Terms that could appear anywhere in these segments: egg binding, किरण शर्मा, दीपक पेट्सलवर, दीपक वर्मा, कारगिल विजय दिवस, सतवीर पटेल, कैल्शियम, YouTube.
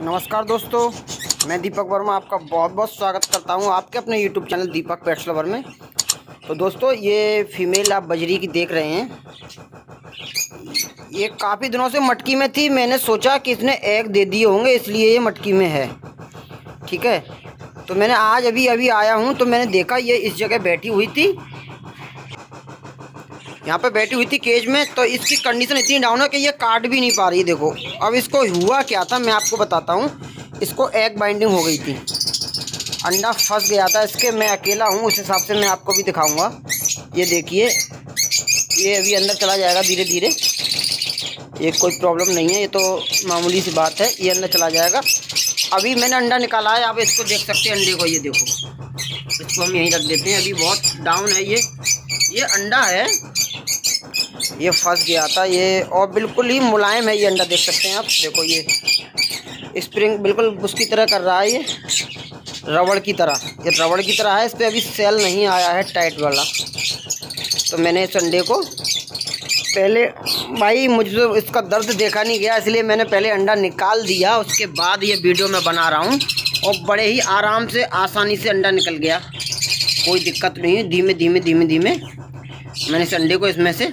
नमस्कार दोस्तों, मैं दीपक वर्मा आपका बहुत बहुत स्वागत करता हूं आपके अपने YouTube चैनल दीपक पेट्सलवर में। तो दोस्तों, ये फीमेल आप बजरी की देख रहे हैं, ये काफ़ी दिनों से मटकी में थी। मैंने सोचा कि इसने एग दे दिए होंगे, इसलिए ये मटकी में है। ठीक है, तो मैंने आज अभी आया हूं तो मैंने देखा ये इस जगह बैठी हुई थी, यहाँ पे बैठी हुई थी केज में। तो इसकी कंडीशन इतनी डाउन है कि ये काट भी नहीं पा रही। देखो अब इसको हुआ क्या था मैं आपको बताता हूँ। इसको एग बाइंडिंग हो गई थी, अंडा फंस गया था इसके। मैं अकेला हूँ, उस हिसाब से मैं आपको भी दिखाऊंगा। ये देखिए, ये अभी अंदर चला जाएगा धीरे धीरे, ये कोई प्रॉब्लम नहीं है, ये तो मामूली सी बात है। ये अंदर चला जाएगा। अभी मैंने अंडा निकाला है, आप इसको देख सकते हैं अंडे को। ये देखो, इसको हम यहीं रख देते हैं, अभी बहुत डाउन है ये अंडा है, ये फंस गया था ये, और बिल्कुल ही मुलायम है ये अंडा, देख सकते हैं आप। देखो ये स्प्रिंग बिल्कुल उसकी तरह कर रहा है, ये रबड़ की तरह, ये रबड़ की तरह है। इस पर अभी सेल नहीं आया है टाइट वाला। तो मैंने इस अंडे को पहले, भाई मुझे इसका दर्द देखा नहीं गया, इसलिए मैंने पहले अंडा निकाल दिया, उसके बाद ये वीडियो मैं बना रहा हूँ। और बड़े ही आराम से आसानी से अंडा निकल गया, कोई दिक्कत नहीं है। धीमे धीमे धीमे धीमे मैंने इस अंडे को इसमें से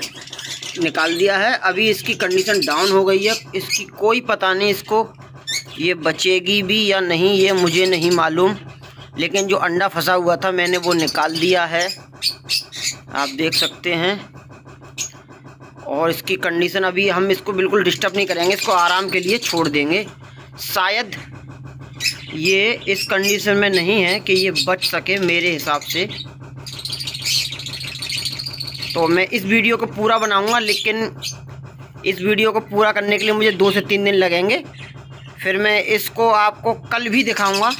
निकाल दिया है। अभी इसकी कंडीशन डाउन हो गई है, इसकी कोई पता नहीं इसको ये बचेगी भी या नहीं, ये मुझे नहीं मालूम। लेकिन जो अंडा फंसा हुआ था मैंने वो निकाल दिया है, आप देख सकते हैं। और इसकी कंडीशन अभी हम इसको बिल्कुल डिस्टर्ब नहीं करेंगे, इसको आराम के लिए छोड़ देंगे। शायद ये इस कंडीशन में नहीं है कि ये बच सके मेरे हिसाब से। तो मैं इस वीडियो को पूरा बनाऊंगा, लेकिन इस वीडियो को पूरा करने के लिए मुझे 2 से 3 दिन लगेंगे। फिर मैं इसको आपको कल भी दिखाऊंगा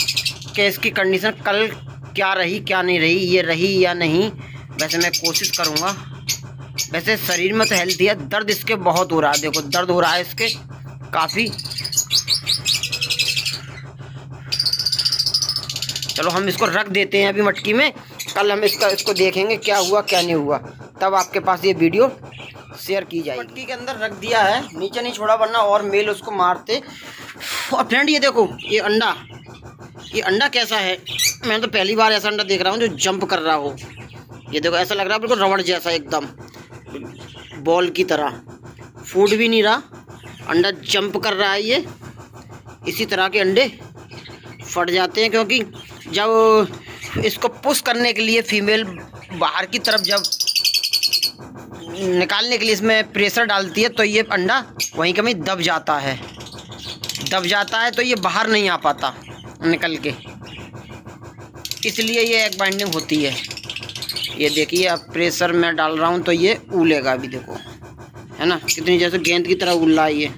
कि इसकी कंडीशन कल क्या रही क्या नहीं रही, ये रही या नहीं। वैसे मैं कोशिश करूंगा। वैसे शरीर में तो हेल्दी है, दर्द इसके बहुत हो रहा है। देखो दर्द हो रहा है इसके काफ़ी। चलो हम इसको रख देते हैं अभी मटकी में, कल हम इसको देखेंगे क्या हुआ क्या नहीं हुआ, तब आपके पास ये वीडियो शेयर की जाएगी। मटकी के अंदर रख दिया है, नीचे नहीं छोड़ा वरना और मेल उसको मारते। और फ्रेंड ये देखो, ये अंडा कैसा है, मैं तो पहली बार ऐसा अंडा देख रहा हूँ जो जंप कर रहा हो। ये देखो ऐसा लग रहा है बिल्कुल रबड़ जैसा, एकदम बॉल की तरह। फूट भी नहीं रहा, अंडा जंप कर रहा है। ये इसी तरह के अंडे फट जाते हैं, क्योंकि जब इसको पुश करने के लिए फीमेल बाहर की तरफ जब निकालने के लिए इसमें प्रेशर डालती है तो ये अंडा वहीं कहीं दब जाता है तो ये बाहर नहीं आ पाता निकल के, इसलिए ये एग बाइंडिंग होती है। ये देखिए अब प्रेशर मैं डाल रहा हूँ तो ये उलेगा, अभी देखो है ना कितनी, जैसे गेंद की तरह उल रहा है ये।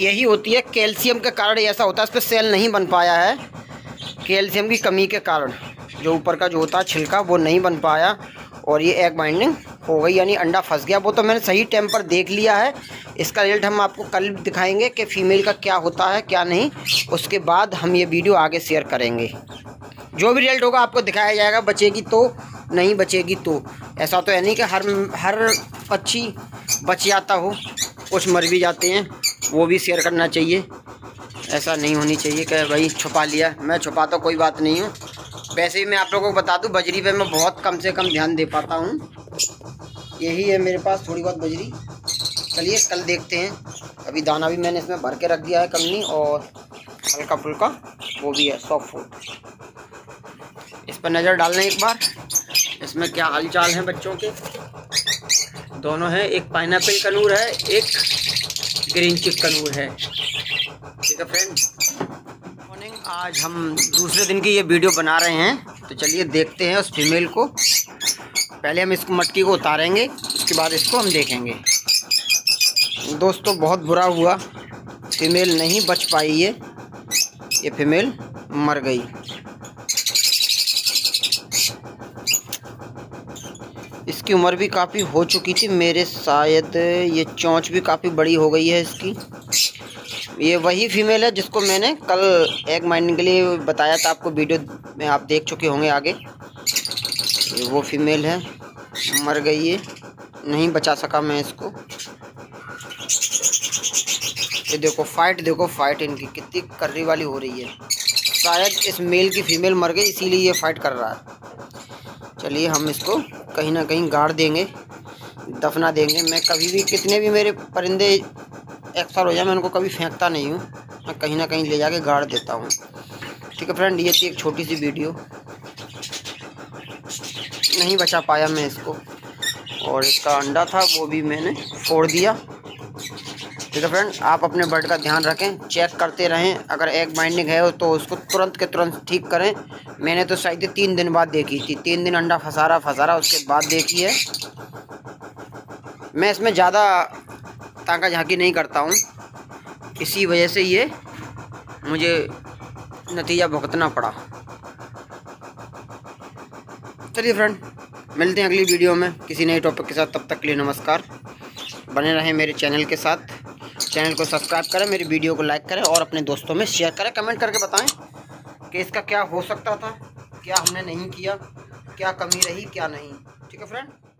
यही होती है कैल्शियम के कारण ऐसा होता है, इस पर सेल नहीं बन पाया है कैल्शियम की कमी के कारण। जो ऊपर का जो होता है छिलका वो नहीं बन पाया और ये एग बाइंडिंग हो गई, यानी अंडा फंस गया। वो तो मैंने सही टाइम पर देख लिया है, इसका रिजल्ट हम आपको कल दिखाएंगे कि फीमेल का क्या होता है क्या नहीं। उसके बाद हम ये वीडियो आगे शेयर करेंगे, जो भी रिजल्ट होगा आपको दिखाया जाएगा, बचेगी तो नहीं बचेगी तो। ऐसा तो है नहीं कि हर पक्षी बच जाता हो, कुछ मर भी जाते हैं, वो भी शेयर करना चाहिए। ऐसा नहीं होनी चाहिए कि भाई छुपा लिया, मैं छुपाता कोई बात नहीं हूँ। वैसे ही मैं आप लोगों को बता दूं, बजरी पे मैं बहुत कम से कम ध्यान दे पाता हूँ, यही है मेरे पास थोड़ी बहुत बजरी। चलिए कल देखते हैं। अभी दाना भी मैंने इसमें भर के रख दिया है कमनी, और हल्का फुल्का वो भी है सॉफ्ट फूड। इस पर नज़र डालना एक बार, इसमें क्या हाल चाल है बच्चों के। दोनों हैं, एक पाइनएप्पल का नूर है, एक ग्रीन चिक का नूर है। ठीक है फ्रेंड, मॉर्निंग, आज हम दूसरे दिन की ये वीडियो बना रहे हैं। तो चलिए देखते हैं उस फीमेल को। पहले हम इसको मटकी को उतारेंगे, उसके बाद इसको हम देखेंगे। दोस्तों बहुत बुरा हुआ, फीमेल नहीं बच पाई, ये फीमेल मर गई। इसकी उम्र भी काफ़ी हो चुकी थी मेरे, शायद ये चोंच भी काफ़ी बड़ी हो गई है इसकी। ये वही फीमेल है जिसको मैंने कल एग बाइंडिंग के लिए बताया था आपको, वीडियो में आप देख चुके होंगे आगे। वो फीमेल है, मर गई है, नहीं बचा सका मैं इसको। ये देखो फाइट इनकी कितनी कर्री वाली हो रही है। शायद इस मेल की फीमेल मर गई इसीलिए ये फाइट कर रहा है। चलिए हम इसको कहीं ना कहीं गाड़ देंगे, दफना देंगे। मैं कभी भी कितने भी मेरे परिंदे एक्सपायर हो जाए मैं उनको कभी फेंकता नहीं हूँ, मैं कहीं ना कहीं ले जाके गाड़ देता हूँ। ठीक है फ्रेंड, ये थी एक छोटी सी वीडियो, नहीं बचा पाया मैं इसको, और इसका अंडा था वो भी मैंने फोड़ दिया। ठीक है फ्रेंड, आप अपने बर्ड का ध्यान रखें, चेक करते रहें। अगर एग बाइंडिंग है तो उसको तुरंत के तुरंत ठीक करें। मैंने तो शायद 3 दिन बाद देखी थी, 3 दिन अंडा फंसा रहा उसके बाद देखी है। मैं इसमें ज़्यादा ताका झांकी नहीं करता हूँ, इसी वजह से ये मुझे नतीजा भुगतना पड़ा। चलिए फ्रेंड, मिलते हैं अगली वीडियो में किसी नए टॉपिक के साथ। तब तक के लिए नमस्कार, बने रहें मेरे चैनल के साथ। चैनल को सब्सक्राइब करें, मेरी वीडियो को लाइक करें और अपने दोस्तों में शेयर करें। कमेंट करके बताएं कि इसका क्या हो सकता था, क्या हमने नहीं किया, क्या कमी रही, क्या नहीं। ठीक है फ्रेंड।